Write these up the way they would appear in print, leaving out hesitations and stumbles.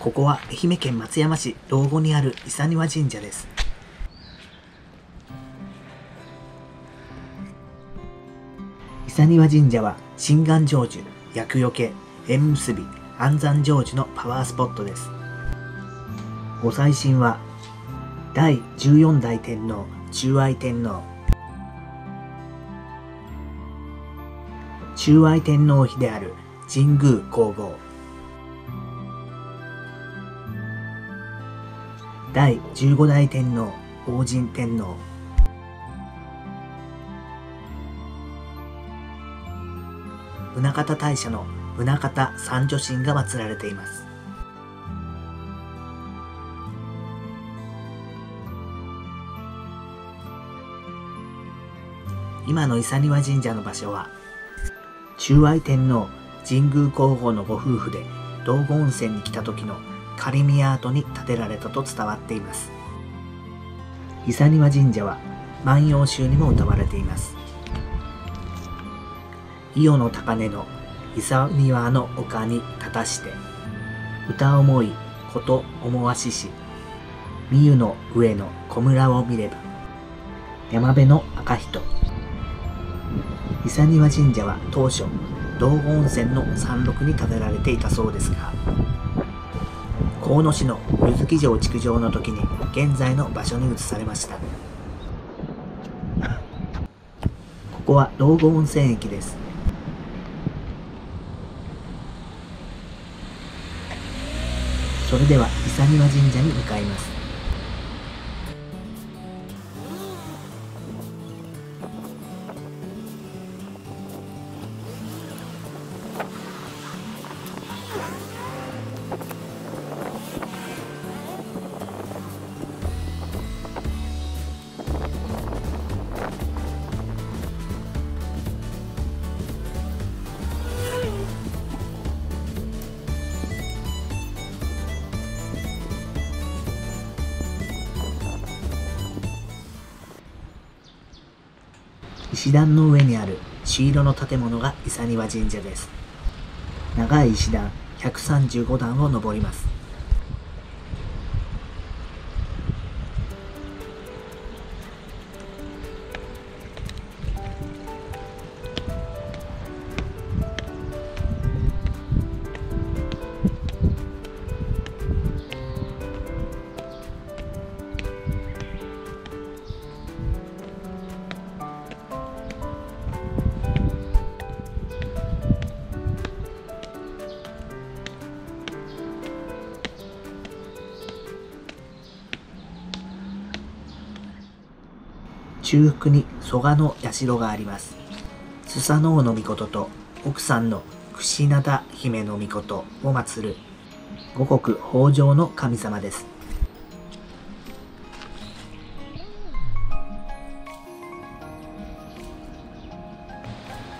ここは愛媛県松山市道後にある伊佐庭神社です。伊佐庭神社は心願成就、厄除け、縁結び、安産成就のパワースポットです。ご祭神は第14代天皇、忠愛天皇。忠愛天皇妃である神宮皇后。第15代天皇、法神天皇。宗像大社の宗像三女神が祀られています。今の伊佐庭神社の場所は、忠愛天皇、神宮皇后のご夫婦で道後温泉に来た時の仮宮跡に建てられたと伝わっています。伊佐庭神社は万葉集にも歌われています。伊予の高嶺の伊佐庭の丘に立たして、歌思いこと思わしし、みゆの上の小村を見れば、山辺の赤人。伊佐庭神社は当初、道後温泉の山麓に建てられていたそうですが、河野市の湯月城築城の時に現在の場所に移されました。ここは道後温泉駅です。それでは伊佐庭神社に向かいます。石段の上にある朱色の建物が伊佐庭神社です。長い石段135段を登ります。中腹に蘇我の社があります。スサノオノミコトと奥さんの櫛灘姫ノミコトを祀る五穀豊穣の神様です。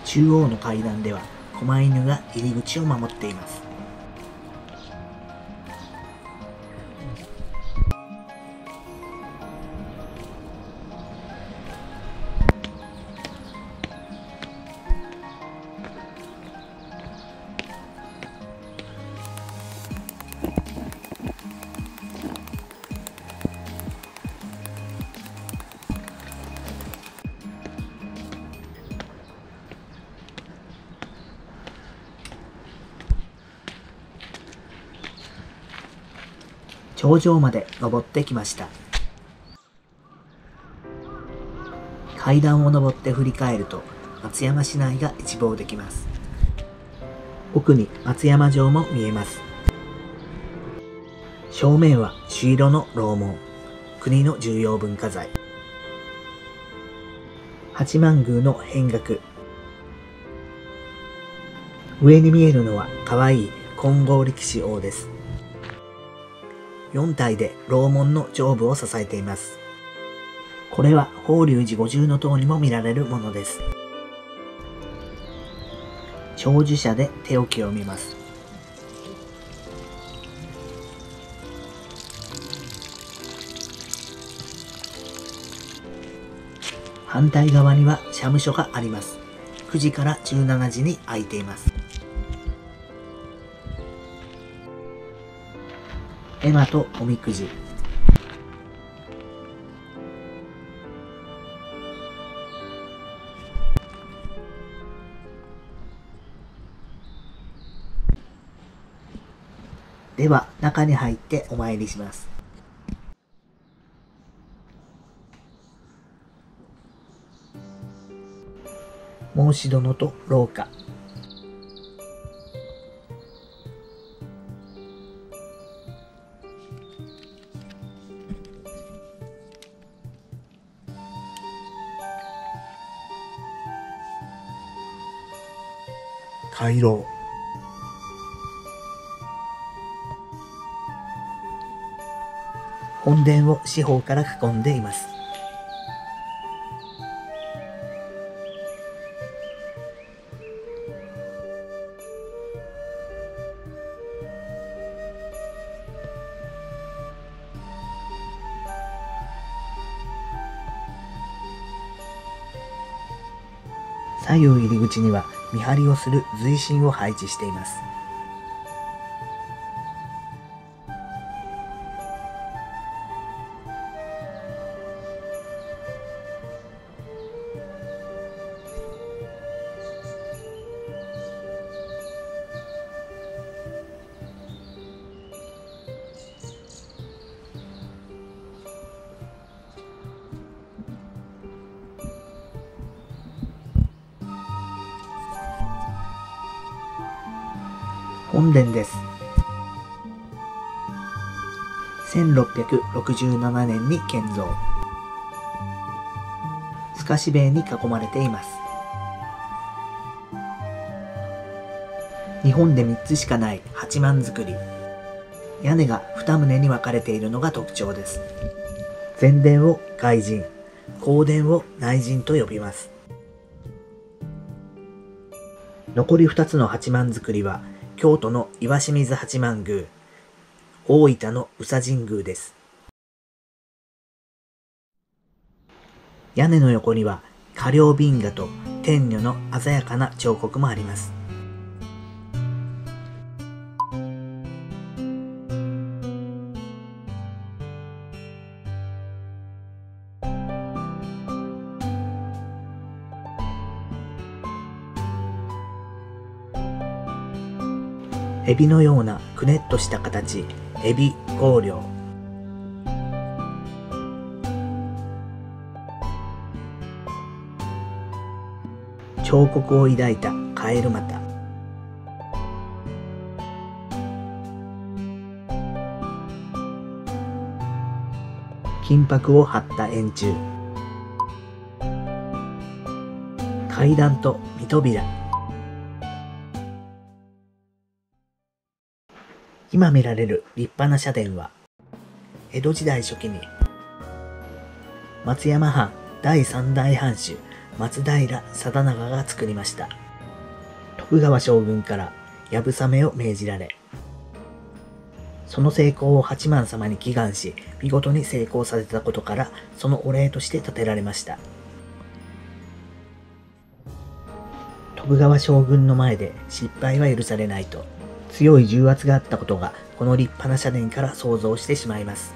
中央の階段では狛犬が入り口を守っています。頂上まで登ってきました。階段を登って振り返ると松山市内が一望できます。奥に松山城も見えます。正面は朱色の楼門、国の重要文化財。八幡宮の扁額。上に見えるのは可愛い金剛力士王です。4体で楼門の上部を支えています。これは法隆寺五重塔にも見られるものです。長寿者で手置きを見ます。反対側には社務所があります。9時から17時に開いています。絵馬とおみくじ。では、中に入ってお参りします。孟子殿と廊下。回廊。本殿を四方から囲んでいます。左右入り口には見張りをする随身を配置しています。本殿です。1667年に建造。透かし塀に囲まれています。日本で3つしかない八幡造り。屋根が2棟に分かれているのが特徴です。前殿を外陣、後殿を内陣と呼びます。残り2つの八幡造りは、京都の岩清水八幡宮、大分の宇佐神宮です。屋根の横には、火稜瓶画と天女の鮮やかな彫刻もあります。エビのようなくねっとした形、エビ香料。彫刻を抱いたカエル股。金箔を貼った円柱。階段と御扉。今見られる立派な社殿は、江戸時代初期に、松山藩第3代藩主、松平定長が作りました。徳川将軍からやぶさめを命じられ、その成功を八幡様に祈願し、見事に成功させたことから、そのお礼として建てられました。徳川将軍の前で失敗は許されないと、強い重圧があったことが、この立派な社殿から想像してしまいます。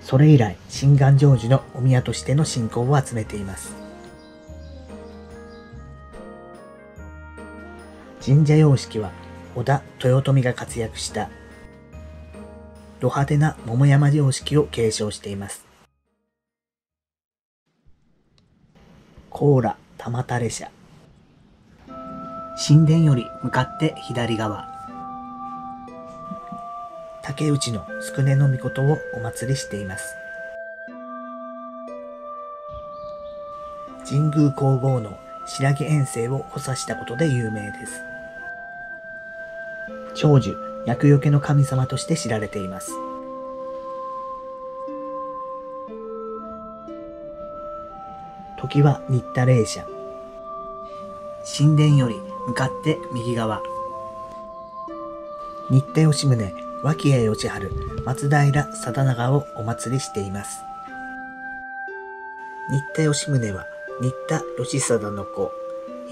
それ以来、心願成就のお宮としての信仰を集めています。神社様式は、織田豊臣が活躍した、ド派手な桃山様式を継承しています。高良玉垂社。神殿より向かって左側。竹内の宿根の御事をお祭りしています。神宮皇后の白木遠征を補佐したことで有名です。長寿、厄除けの神様として知られています。時は新田霊社。神殿より向かって右側。新田吉宗、脇江義晴、松平定長をお祭りしています。新田義宗は、新田義貞の子、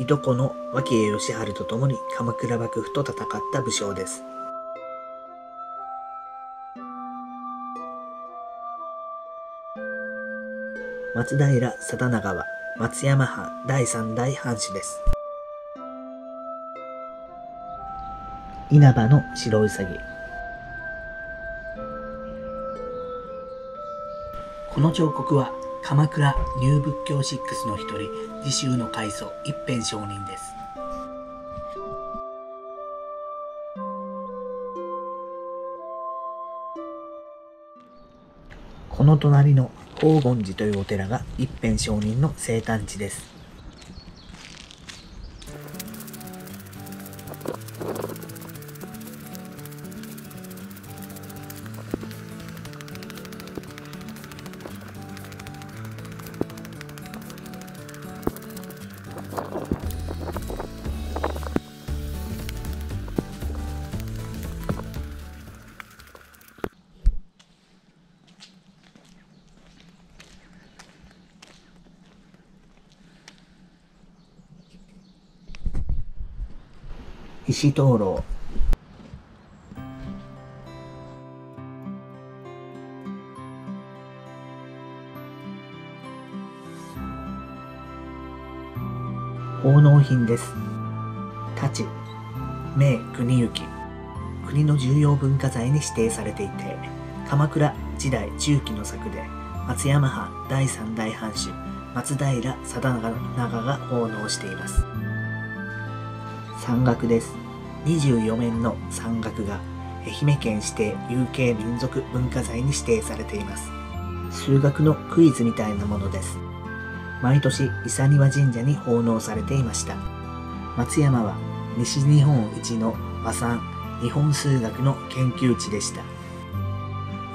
いとこの脇江義晴と共に鎌倉幕府と戦った武将です。松平定長は松山藩第3代藩主です。稲葉の白兎。この彫刻は鎌倉入仏教6の一人、次週の開祖一辺上人です。この隣の宝厳寺というお寺が一辺上人の生誕地です。石灯籠。奉納品です。太刀、銘国行。国の重要文化財に指定されていて、鎌倉時代中期の作で、松山藩第3代藩主、松平定長が奉納しています。山岳です。24面の山岳が愛媛県指定有形民族文化財に指定されています。数学のクイズみたいなものです。毎年伊佐庭神社に奉納されていました。松山は西日本一の和算日本数学の研究地でした。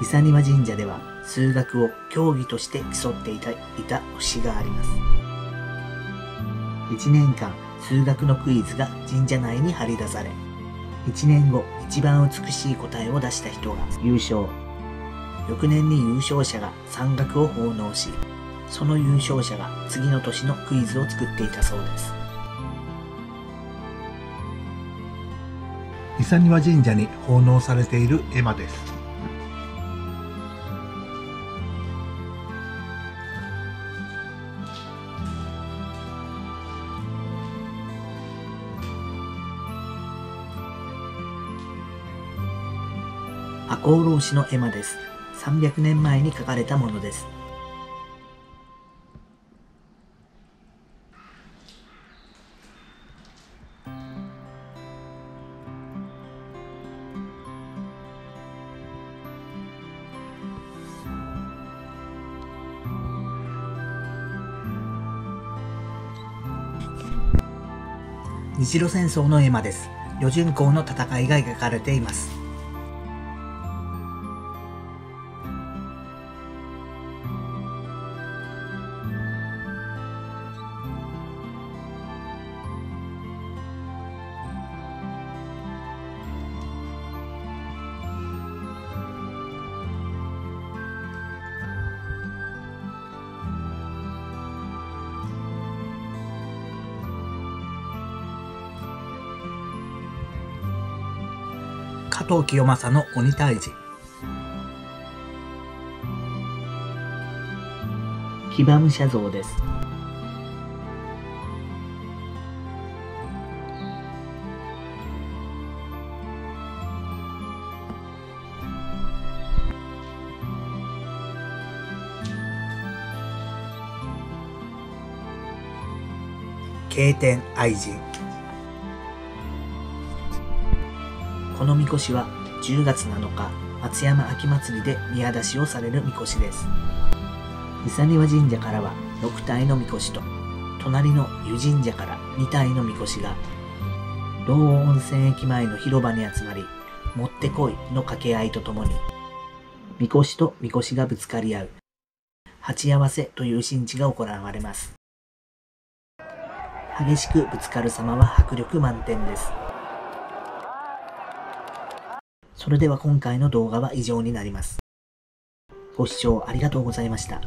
伊佐庭神社では数学を競技として競っていた節があります。1年間数学のクイズが神社内に張り出され、1年後一番美しい答えを出した人が優勝。翌年に優勝者が山岳を奉納し、その優勝者が次の年のクイズを作っていたそうです。伊佐庭神社に奉納されている絵馬です。赤穂浪士の絵馬です。300年前に描かれたものです。日露戦争の絵馬です。旅順港の戦いが描かれています。加藤清正の鬼退治。騎馬武者像です。敬天愛人。このみこしは10月7日、松山秋祭りで宮出しをされるみこしです。伊佐庭神社からは6体のみこしと、隣の湯神社から2体のみこしが、道央温泉駅前の広場に集まり、持ってこいの掛け合いとともに、みこしとみこしがぶつかり合う、鉢合わせという神事が行われます。激しくぶつかる様は迫力満点です。それでは今回の動画は以上になります。ご視聴ありがとうございました。